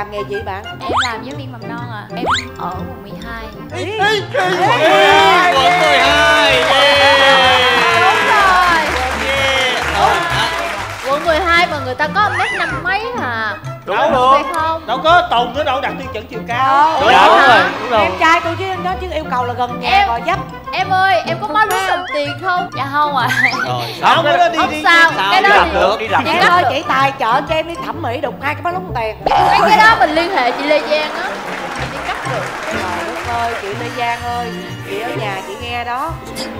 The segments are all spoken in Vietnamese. làm nghề gì bạn? Em làm giáo viên mầm non ạ. Em ở quận 12. Quận 12. Đúng rồi. Quận 12 mà người ta có mét năm mấy à. Đúng rồi. Đâu có Tùng nữa đâu đặt tiêu chuẩn chiều cao. Đúng rồi. Em trai tôi chứ nó chứ yêu cầu là gần nhà gọi dấp. Em ơi, em có má lúa đồng tiền không? Dạ không ạ. Không có đi sao cái đó được. Em ơi, chỉ tài trợ cho em đi thẩm mỹ đục hai cái má lúa đồng tiền. Cái đó mình liên hệ chị Lê Giang á, chị cắt được. Trời đất ơi, chị Lê Giang ơi, chị ở nhà chị nghe đó.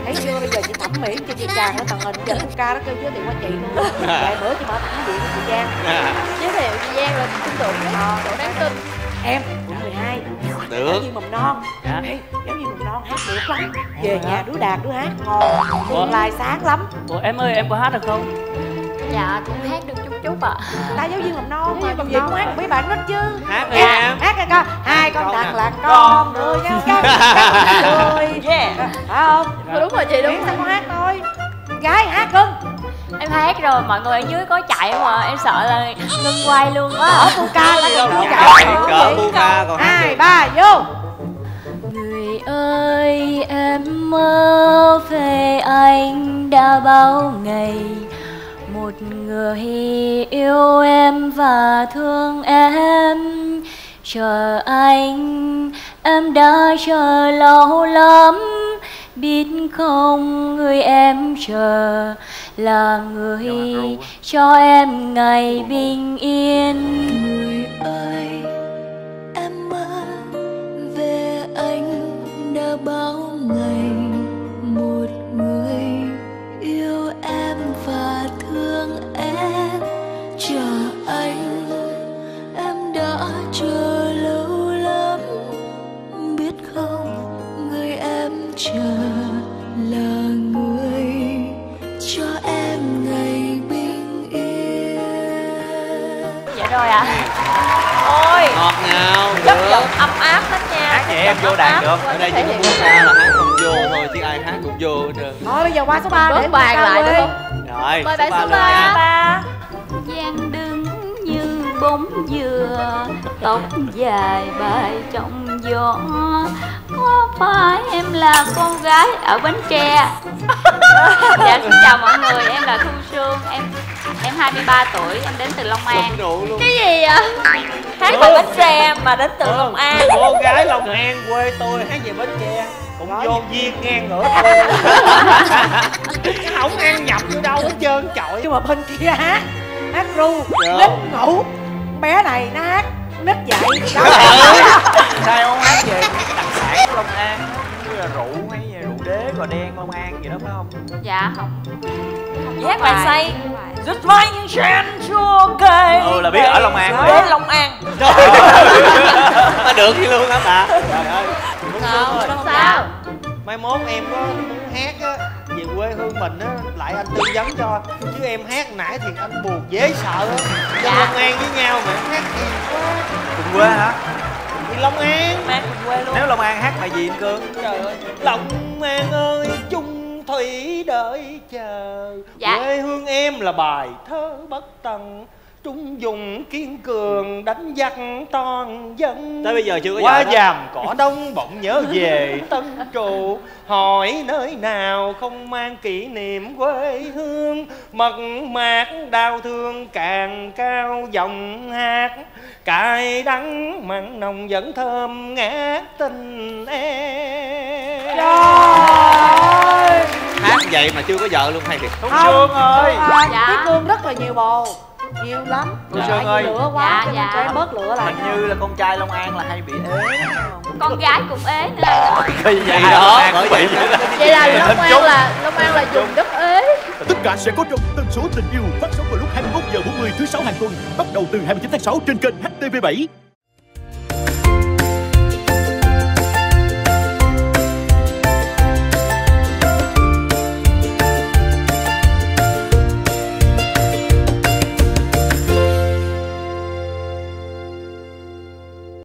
Thấy chưa, bây giờ chị thẩm mỹ cho chị chàng ở tầng hình dẫn một ca đó kêu giới thiệu qua chị luôn. Lại bữa chị mở thẳng điện với chị Giang. Giới thiệu chị Giang là tin tưởng đấy, độ đáng tin. Em cũng 12. Được. Giáo viên mầm non. Giáo viên mầm non hát được lắm. Về nhà đứa đàn đứa hát ngon. Tương lai sáng lắm. Ủa em ơi, em có hát được không? Dạ cũng hát được chút chút ạ. Ta giáo viên mầm non mà còn gì cũng hát mấy bạn hết chứ. Hát đi em. Hát coi coi. Hai con thằng là con đưa nhau cắn người. Phải không? Đúng rồi chị, đúng. Sao con hát thôi? Gái hát cưng. Em hát rồi, mọi người ở dưới có chạy không ạ? Em sợ là ngưng quay luôn á. Ở bu ca ta còn không chạy. Cỡ bu ca còn 2, 3, vô. Người ơi, em mơ về anh đã bao ngày. Một người yêu em và thương em. Chờ anh, em đã chờ lâu lắm. Biết không, người em chờ là người cho em ngày bình yên. Người ơi, em mơ về anh đã bao ngày. Một người yêu em và thương em. Chờ anh, em đã chờ lâu lắm. Biết không, người em chờ là người cho em ngày bình yên. Dạ rồi ạ. Ôi ngọt ngào, rất giọng ấm áp lắm nha. Hát nhẹ em vô đàn được. Ở đây chỉ có muốn ra là hát cùng vô thôi chứ ai hát cũng vô hết trơn. Thôi bây giờ qua số 3 để bàn lại được không? Rồi, mời bạn số 3. Giang đứng như bóng dừa, tóc dài bay trong gió. Có phải em là con gái ở Bến Tre? Dạ xin chào mọi người, em là Thu Sương, em 23 tuổi, em đến từ Long An. Cái gì ạ? Hát về Bến Tre mà đến từ Long An. Con gái Long An quê tôi, hát về Bến Tre cũng vô duyên ngang ngửa quê. Không ăn nhập vô đâu hết trơn trọi. Nhưng mà bên kia hát ru, nít ngủ. Bé này nó hát nít dậy. Đây ông hát về đặc sản của Long An như là rượu hay gì, rượu đế, gò đen, Long An gì đó phải không? Dạ không. Hát bài say rất may những sen chua cây. Ừ là biết ở Long An. Đến Long An. Nó được gì luôn hả bà? Trời ơi. Không sao. Mai mốt em có muốn hát á về quê hương mình á lại anh tư vấn cho, chứ em hát nãy thì anh buồn dễ sợ á. Dạ. Long An với nhau mà hát em quá. Cùng quê hả? Long An hát cùng quê luôn. Nếu Long An hát bài gì anh Cương? Trời ơi. Long An ơi chung thủy đợi chờ. Dạ. Quê hương em là bài thơ bất tận. Trung dùng kiên cường đánh giặc toàn dân. Tới bây giờ chưa có qua dàm cỏ đông bỗng nhớ về Tân Trụ. Hỏi nơi nào không mang kỷ niệm quê hương. Mật mạc đau thương càng cao giọng hát. Cay đắng mặn nồng vẫn thơm ngát tình em. Trời hát vậy mà chưa có vợ luôn hay thiệt. Thu Sương ơi, Thu Sương rất là nhiều bồ. Nhiều lắm. Thu Sương ơi, lửa quá cho nên cái bớt lửa lại. Hình như là con trai Long An là hay bị ế. Con gái cũng ế nữa. Kỳ vậy đó. Vậy là Long An là vùng đất ế. Tất cả sẽ có trong Tần Số Tình Yêu phát sóng vào lúc 21h40 thứ Sáu hàng tuần, bắt đầu từ 29 tháng 6 trên kênh HTV7.